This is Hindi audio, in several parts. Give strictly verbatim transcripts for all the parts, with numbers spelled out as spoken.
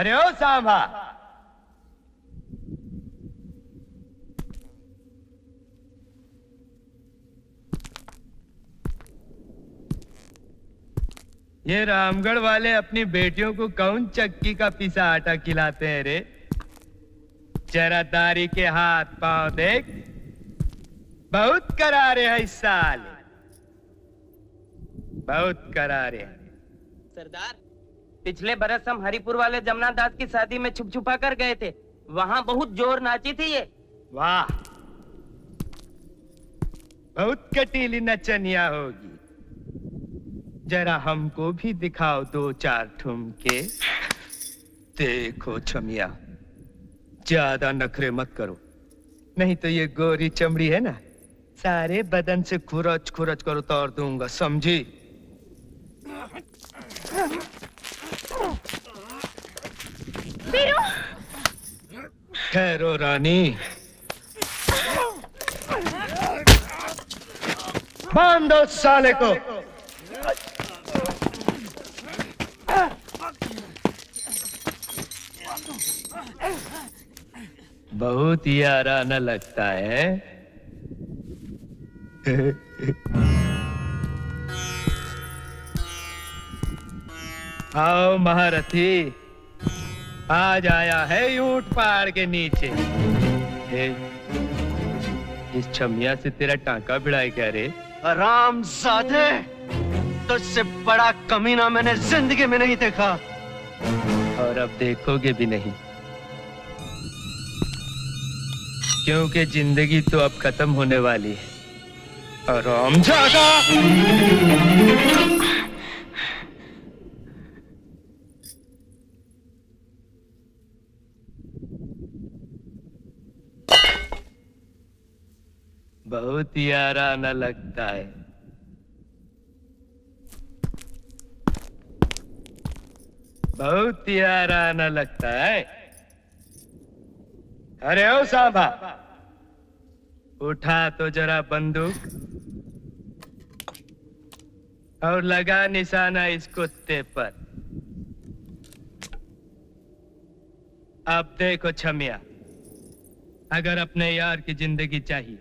अरे ओ सांभा, ये रामगढ़ वाले अपनी बेटियों को कौन चक्की का पिसा आटा खिलाते हैं रे। चरादारी के हाथ पांव देख बहुत करारे है, इस साल बहुत करारे है। सरदार, पिछले बरस हम हरिपुर वाले जमुना दास की शादी में छुप छुपा कर गए थे, वहाँ बहुत जोर नाची थी ये। वाह, बहुत कटीली नचनिया होगी, जरा हमको भी दिखाओ दो चार ठुमके। देखो छमिया, ज्यादा नखरे मत करो, नहीं तो ये गोरी चमड़ी है ना, सारे बदन से खुरच खुरच कर उतार दूंगा, समझी। खैरो रानी, बांध दो साले को। बहुत याराना लगता है। आओ महारथी, आज आया है ऊंट पहाड़ के नीचे। इस छमिया से तेरा टांका भिड़ाए क्या रे? हरामजादे, तुझसे बड़ा कमीना मैंने जिंदगी में नहीं देखा, और अब देखोगे भी नहीं, क्योंकि जिंदगी तो अब खत्म होने वाली है। हरामजादा, बहुत याराना लगता है। बहुत याराना लगता है। अरे ओ सांभा, उठा तो जरा बंदूक और लगा निशाना इस कुत्ते पर। अब देखो छमिया, अगर अपने यार की जिंदगी चाहिए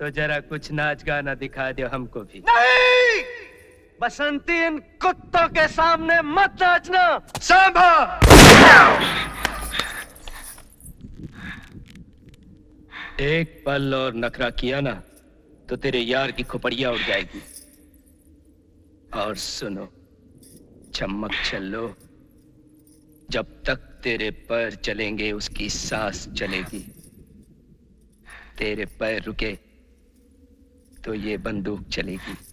तो जरा कुछ नाच गाना दिखा दो हमको भी। नहीं बसंती, इन कुत्तों के सामने मत नाचना। सांभा, एक पल और नखरा किया ना तो तेरे यार की खुपड़िया उड़ जाएगी। और सुनो चम्मक छल्लो, जब तक तेरे पैर चलेंगे उसकी सांस चलेगी, तेरे पैर रुके तो ये बंदूक चलेगी।